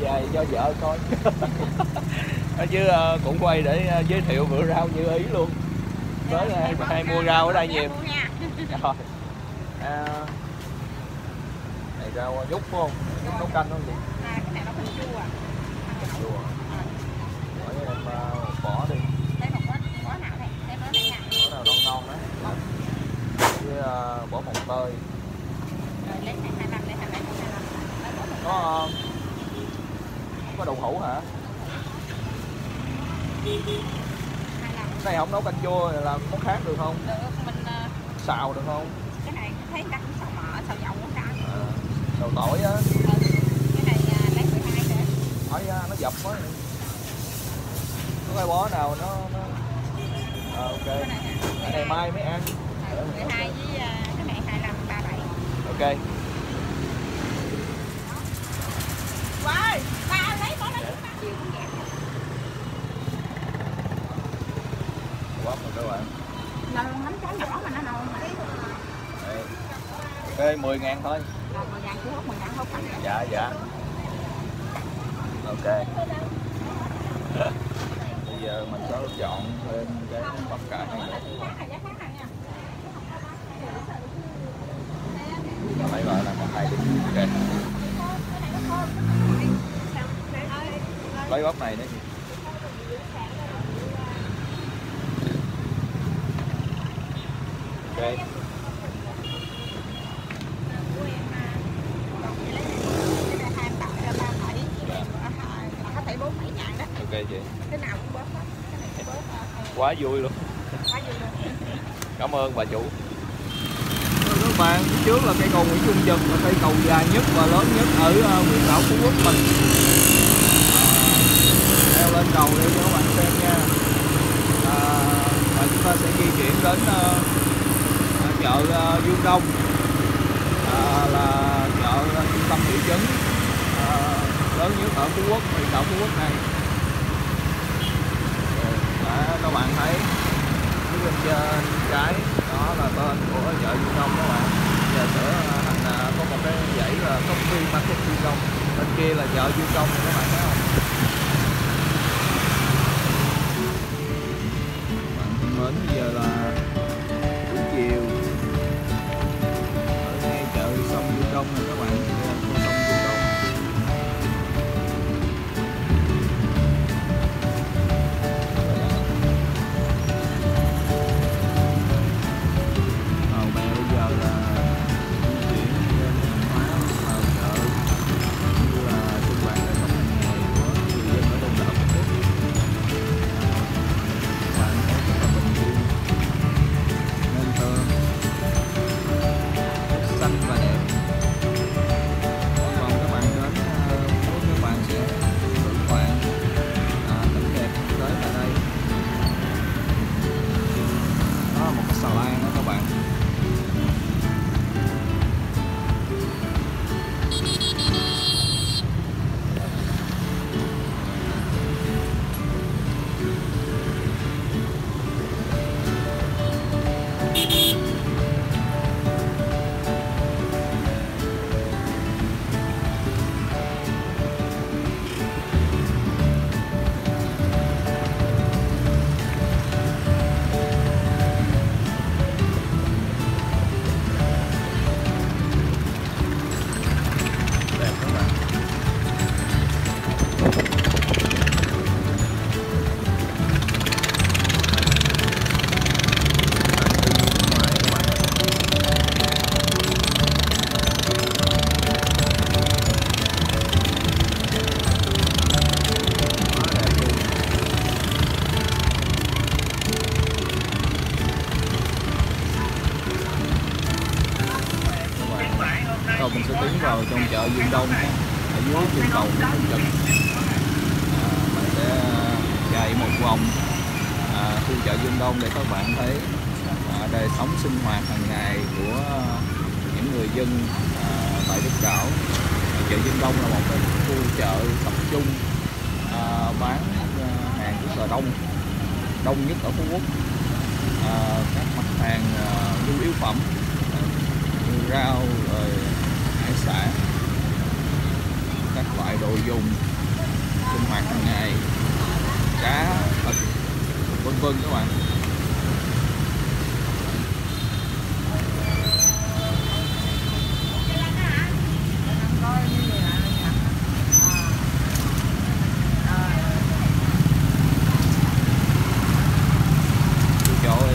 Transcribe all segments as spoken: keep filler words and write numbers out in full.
quay về cho vợ coi. Chứ cũng quay để giới thiệu vựa rau như ý luôn. Với hai, hai mua rau ở đây nhiều. Rồi. À, này rau nhút phải không? Nhút nấu canh không chị? À, cái này nó canh chua à. Canh chua à. Mỗi em bỏ đi. Lấy một ít, bỏ nào đây? Em bỏ đây nha. Bỏ nào non non đó. Với bỏ mồng tơi. Rồi lấy này hai năm, lấy hai năm, lấy hai năm. Lấy bỏ mồng tơi. Có không có đậu hũ hả? Cái này không nấu canh chua là món khác được không? Được, mình xào được không? Cái này thấy ta cũng xào mỡ, xào dầu cũng ăn. À, xào tỏi á. Ừ, cái này lấy mười hai để. Tỏi nó dập quá. Có cái bó nào nó, nó... À, ok. Cái này, cái này mai mới ăn. Ừ, mười hai với cái này hai mươi lăm, ba mươi bảy. Ok. Wow, ba lấy món đó chúng ta chiều cũng dẹp. Các bạn. Nấu trái nhỏ mà nó nâu mà. Ok, mười ngàn thôi. Rồi, mười ngàn Phú Quốc, mười ngàn không phải. Dạ, dạ. Ok. Bây giờ mình có chọn thêm cái bắp cải này. Lấy vào là còn hay đi. Ok. Lấy bắp này nữa chị. Okay. Okay, chị. Cái nào cũng bớt hết. Cái này cũng bớt hết. Quá vui luôn. Quá vui luôn. Cảm ơn bà chủ. Các bạn, phía trước là cây cầu Nguyễn Trung Trực, là cây cầu dài nhất và lớn nhất ở huyện đảo Phú Quốc mình. Leo lên cầu để cho các bạn xem nha. À, và chúng ta sẽ di chuyển đến chợ Dương Đông, à, là chợ trung tâm thị trấn à, lớn nhất ở Phú Quốc, huyện đảo Phú Quốc này. Để các bạn thấy phía bên trên trái đó là tên của chợ Dương Đông các bạn. Giờ sửa thành có một cái dãy là Coffee Market Dương Đông. Bên kia là chợ Dương Đông các bạn thấy không? Bạn thân mến, bây giờ là buổi chiều. Đông này các bạn, con sông Dương Đông. Ờ, bây giờ là chuyển lên hóa vào chợ như là sinh hoạt đời sống hàng ngày của người dân ở Đông đảo Phú Quốc. Các bạn có thể là bình yên, nên thơ, xanh và đẹp. Xà lan đó các bạn. Mình sẽ tiến vào trong chợ Dương Đông ở dưới chân cầu Nguyễn Trung Trực. À, mình sẽ chạy một vòng à, khu chợ Dương Đông để các bạn thấy à, đời sống sinh hoạt hàng ngày của những người dân à, tại đất đảo. Chợ Dương Đông là một cái khu chợ tập trung à, bán hàng rất là đông, đông nhất ở Phú Quốc. À, các mặt hàng à, nhu yếu phẩm, rau rồi hải sản, các loại đồ dùng sinh hoạt hàng ngày, cá, thịt, vân vân các bạn.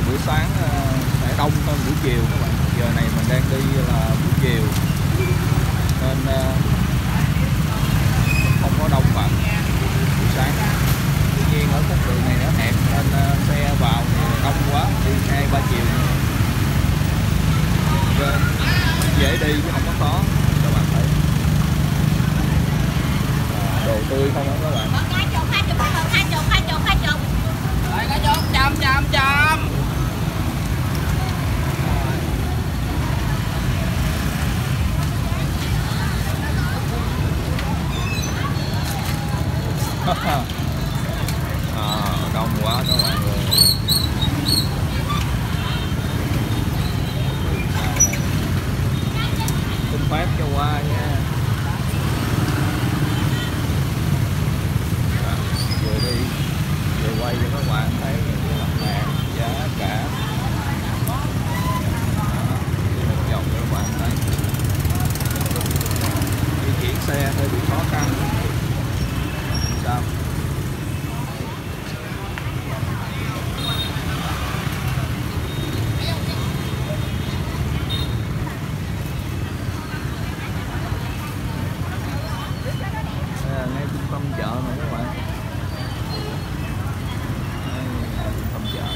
Buổi sáng sẽ đông hơn buổi chiều các bạn. Giờ này mình đang đi là buổi chiều nên không có đông bằng buổi sáng. Tuy nhiên ở các đường này nó hẹp nên xe vào thì đông quá, đi hai ba chiều nên dễ đi chứ không có khó. Các bạn thấy đồ tươi không đó các bạn. Chậm chậm chậm. À, đông quá các bạn ơi. Xin phép cho qua nha. À, vừa đi vừa quay cho các bạn thấy mặt giá cả. Dòng cho các bạn thấy. Di chuyển xe hơi bị khó khăn. Sao? À, ngay trung tâm chợ này các bạn. Ngay trung tâm chợ.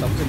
Sống sinh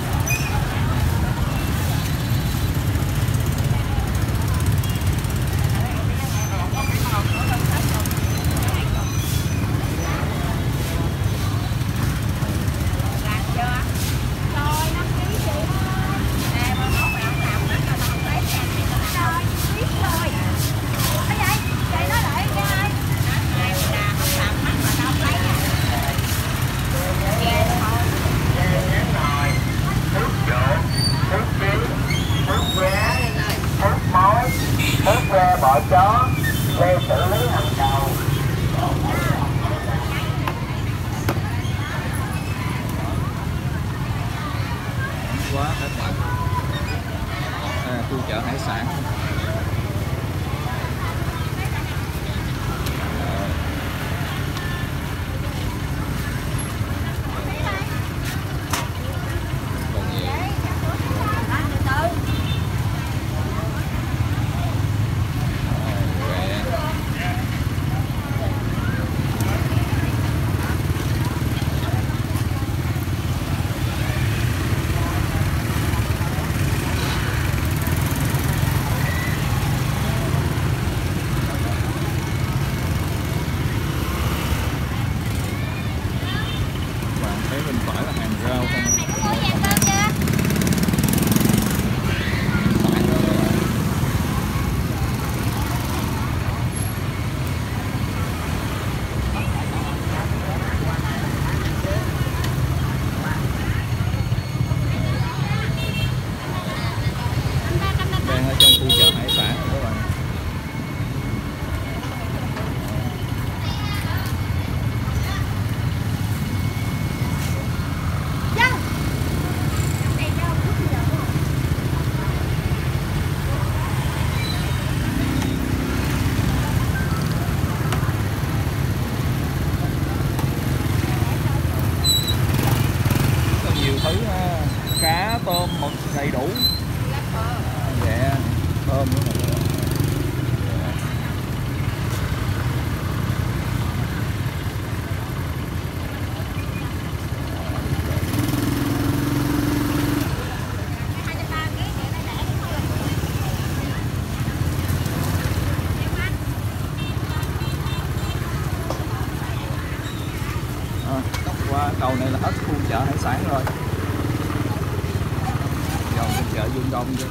Quá hết bạn. À, khu chợ hải sản. không chứ.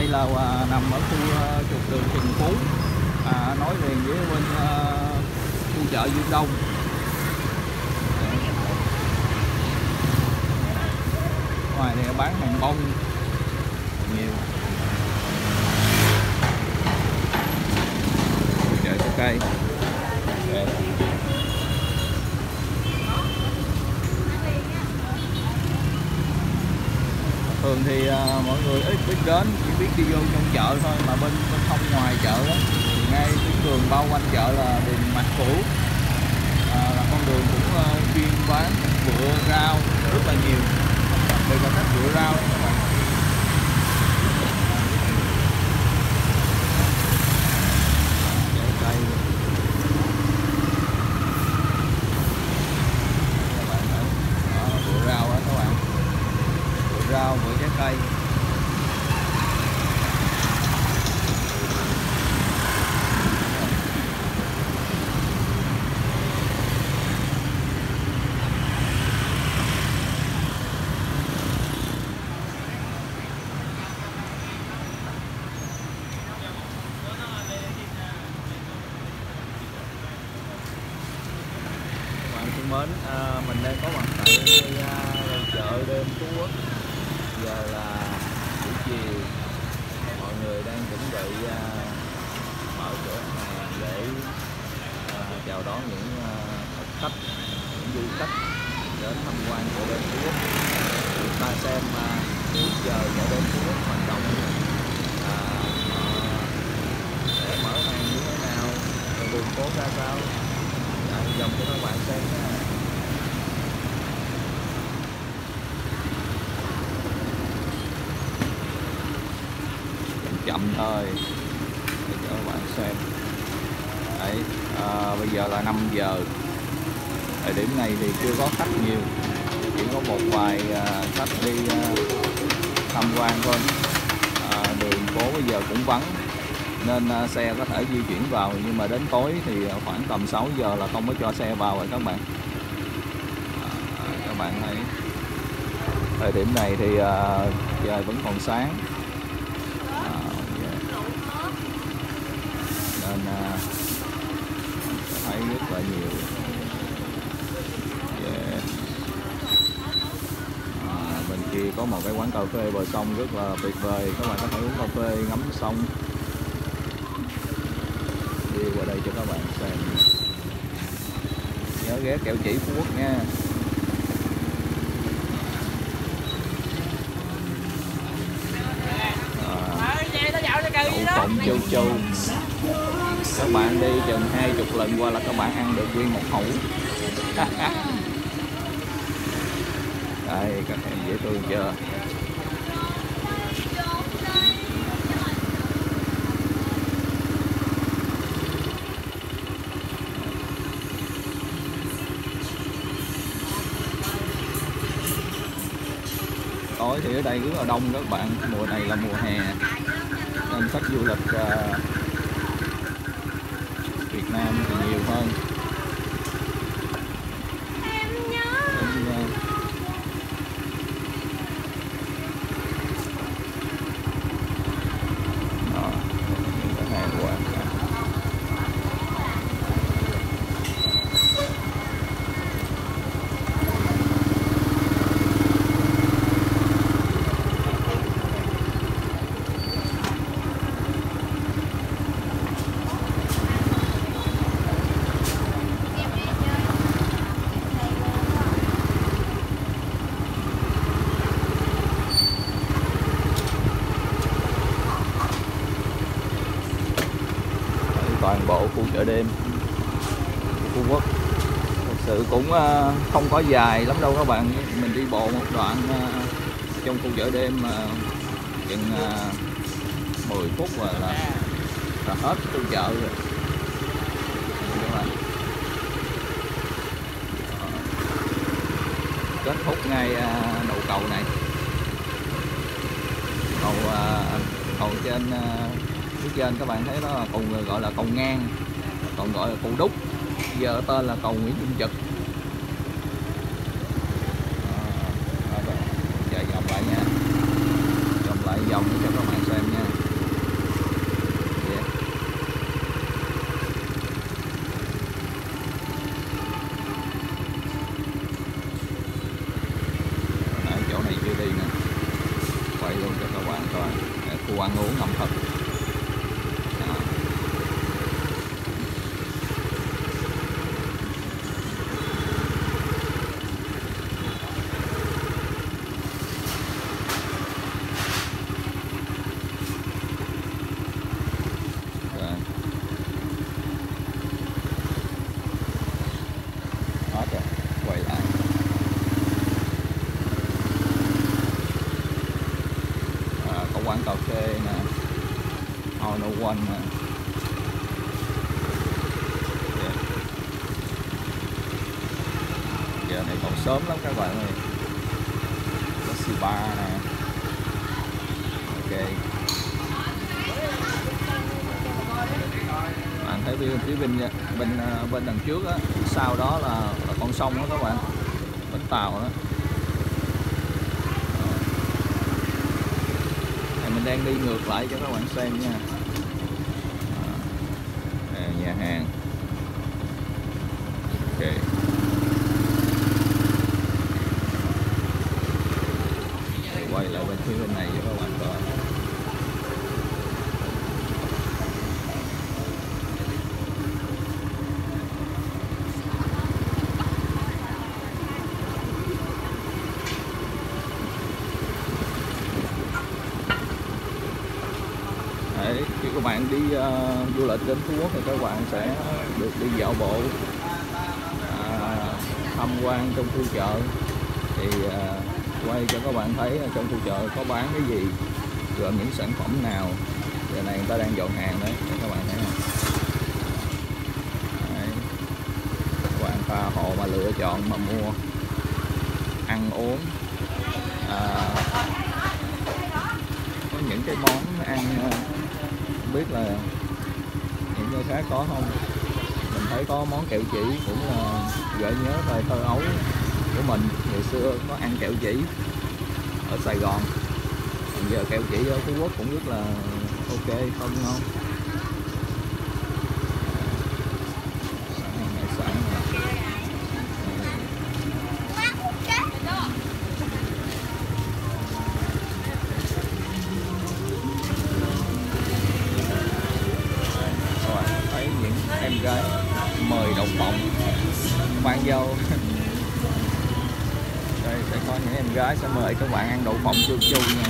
Là uh, nằm ở khu uh, trục đường Trần Phú, à, nói liền với bên uh, khu chợ Dương Đông. Ngoài này bán hàng bông nhiều. Chợ trái cây. Thường thì uh, mọi người ít biết đến, chỉ biết đi vô trong chợ thôi, mà bên, bên không ngoài chợ đó, thì ngay tuyến đường bao quanh chợ là đường Mạc Phủ, à, là con đường cũng uh, chuyên bán vựa rau rất là nhiều, đặc biệt là các vựa rau đó các bạn. Rau với trái cây. Các bạn thân mến, à, mình đang có mặt tại uh, chợ đêm Phú Quốc. Giờ là buổi chiều, mọi người đang chuẩn bị uh, mở cửa hàng để uh, chào đón những uh, khách, những du khách đến tham quan chợ đêm Phú Quốc. Chúng ta xem uh, giờ chợ đêm Phú Quốc hoạt động uh, uh, để mở hàng như thế nào, đường phố ra sao, dòng cho các bạn xem nha. Chậm thôi để cho các bạn xem. Đấy, à, bây giờ là năm giờ. Thời điểm này thì chưa có khách nhiều, chỉ có một vài à, khách đi à, tham quan thôi. À, đường phố bây giờ cũng vắng nên à, xe có thể di chuyển vào, nhưng mà đến tối thì khoảng tầm sáu giờ là không có cho xe vào rồi các bạn. À, các bạn thấy thời điểm này thì à, trời vẫn còn sáng. Nên thấy rất là nhiều. Yeah. À, bên kia có một cái quán cà phê bờ sông rất là tuyệt vời, các bạn có thể uống cà phê ngắm sông. Đi qua đây cho các bạn xem. Nhớ ghé kẹo chỉ Phú Quốc nha. Cộng châu châu các bạn đi chừng hai chục lần qua là các bạn ăn được nguyên một hũ. Đây các em dễ thương chưa. Tối thì ở đây rất là đông các bạn, mùa này là mùa hè nên khách du lịch uh, Việt Nam thì nhiều hơn. Em nhớ. Nên, uh, đó, cái hàng quá. Toàn bộ khu chợ đêm Phú Quốc thực sự cũng không có dài lắm đâu các bạn. Mình đi bộ một đoạn trong khu chợ đêm chừng mười phút là là hết trong chợ rồi. Đúng rồi. Kết thúc ngay đầu cầu này, cầu cầu trên phía trên các bạn thấy nó còn gọi là cầu ngang, còn gọi là cầu đúc, giờ tên là cầu Nguyễn Trung Trực. Dòng cho các bạn xem nha. Yeah. Nãy chỗ này chưa đi nè, quay luôn cho các bạn coi khu ăn uống ẩm thực. Đó. Quán cà phê nè, all no one nè. Yeah. Giờ này còn sớm lắm các bạn ơi. Có xì ba nè. Ok. Bạn thấy bên phía bên bên bên đằng trước á, sau đó là, là con sông đó các bạn, bến tàu đó. Mình đang đi ngược lại cho các bạn xem nha. À, nhà hàng. Ok. Quay lại bên phía bên này cho các bạn coi. Khi các bạn đi uh, du lịch đến Phú Quốc thì các bạn sẽ được đi dạo bộ, à, tham quan trong khu chợ. Thì uh, quay cho các bạn thấy trong khu chợ có bán cái gì, gồm những sản phẩm nào. Giờ này người ta đang dọn hàng đấy, các bạn thấy không? Đấy. Các bạn tha hồ mà lựa chọn mà mua, ăn uống. À, có những cái món ăn uh, biết là những nơi khác có không. Mình thấy có món kẹo chỉ cũng là gợi nhớ thời thơ ấu của mình. Ngày xưa có ăn kẹo chỉ ở Sài Gòn, bây giờ kẹo chỉ ở Phú Quốc cũng rất là ok, không ngon. Gái mời đồng bọn bạn dâu. Đây sẽ có những em gái sẽ mời các bạn ăn đậu phộng chu chu nha.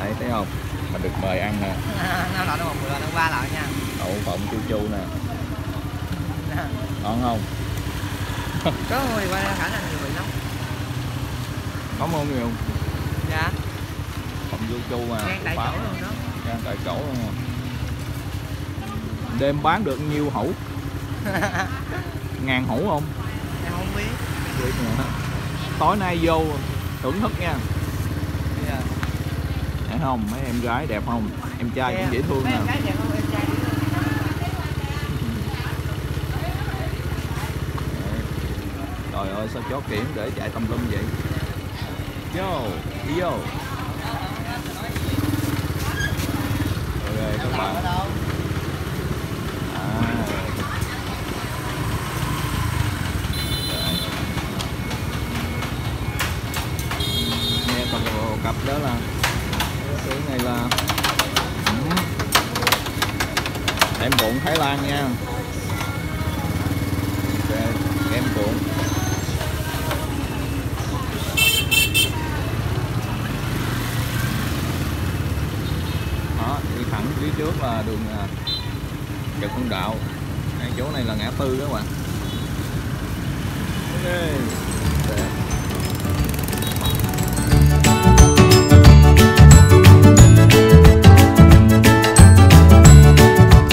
Đấy, thấy không, mình được mời ăn nè, đậu phộng chu chu nè, ngon không? Có người qua khả năng nhiều lắm. Có mua nhiều không? Dạ. Phòng du chu mà. Ngang tại chỗ luôn đó. Ngang tại chỗ luôn mà. Đêm bán được nhiêu hũ? Ngàn hũ không? Em không biết. Biết nữa. Tối nay vô thưởng thức nha. Dạ. Thấy không? Mấy em gái đẹp không? Em trai dạ. Cũng dễ thương nè. Em gái đẹp không? Em trai dễ thương. Trời ơi sao chó kiển để chạy tùm lum vậy? Yo, yo. Okay, các bạn. À. Nghe cặp cặp đó là cái này là em cuộn Thái Lan nha. Okay, em cuộn. Thẳng phía trước là đường Trần Hưng Đạo. Chỗ này là ngã tư đó các bạn. Ê.